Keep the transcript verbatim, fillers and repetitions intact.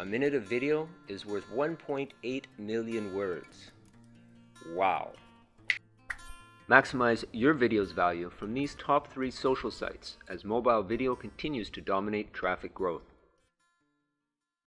A minute of video is worth one point eight million words. Wow. Maximize your video's value from these top three social sites as mobile video continues to dominate traffic growth.